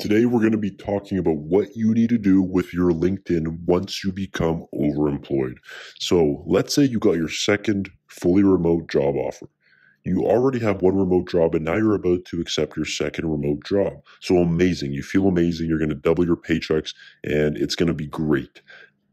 Today, we're going to be talking about what you need to do with your LinkedIn once you become overemployed. So let's say you got your second fully remote job offer. You already have one remote job, and now you're about to accept your second remote job. So amazing. You feel amazing. You're going to double your paychecks, and it's going to be great.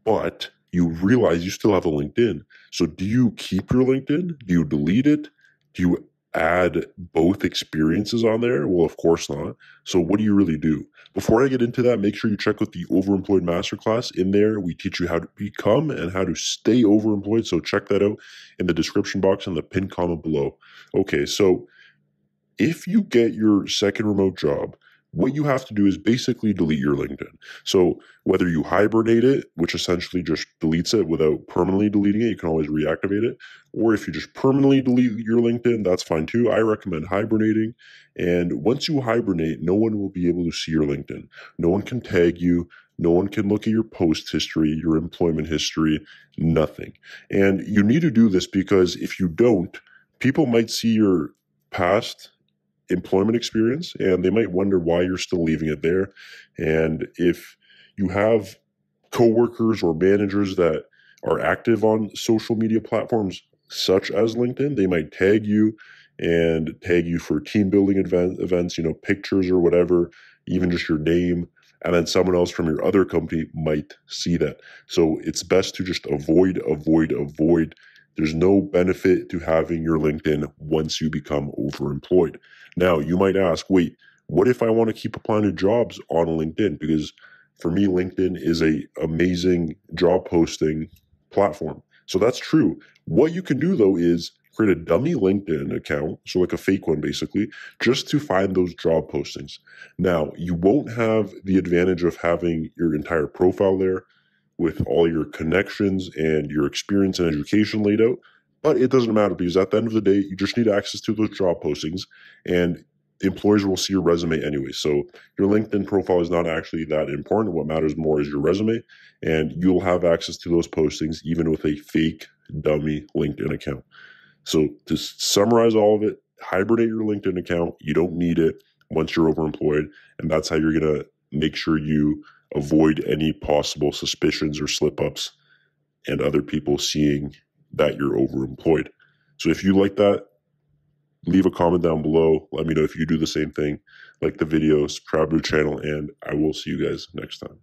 But you realize you still have a LinkedIn. So do you keep your LinkedIn? Do you delete it? Do you add both experiences on there? Well, of course not. So what do you really do? Before I get into that, make sure you check out the Overemployed Masterclass. In there, we teach you how to become and how to stay overemployed. So check that out in the description box and the pinned comment below. Okay, so if you get your second remote job, what you have to do is basically delete your LinkedIn. So whether you hibernate it, which essentially just deletes it without permanently deleting it, you can always reactivate it. Or if you just permanently delete your LinkedIn, that's fine too. I recommend hibernating. And once you hibernate, no one will be able to see your LinkedIn. No one can tag you. No one can look at your post history, your employment history, nothing. And you need to do this because if you don't, people might see your past employment experience, and they might wonder why you're still leaving it there. And if you have coworkers or managers that are active on social media platforms such as LinkedIn, they might tag you and tag you for team building events, pictures or whatever, even just your name. And then someone else from your other company might see that. So it's best to just avoid. There's no benefit to having your LinkedIn once you become overemployed. Now, you might ask, wait, what if I want to keep applying to jobs on LinkedIn? Because for me, LinkedIn is an amazing job posting platform. So that's true. What you can do, though, is create a dummy LinkedIn account, so like a fake one basically, just to find those job postings. Now, you won't have the advantage of having your entire profile there, with all your connections and your experience and education laid out. But it doesn't matter because at the end of the day, you just need access to those job postings and employers will see your resume anyway. So your LinkedIn profile is not actually that important. What matters more is your resume, and you'll have access to those postings even with a fake dummy LinkedIn account. So to summarize all of it, hibernate your LinkedIn account. You don't need it once you're overemployed, and that's how you're going to make sure you avoid any possible suspicions or slip-ups and other people seeing that you're overemployed. So if you like that, leave a comment down below. Let me know if you do the same thing. Like the video, subscribe to the channel, and I will see you guys next time.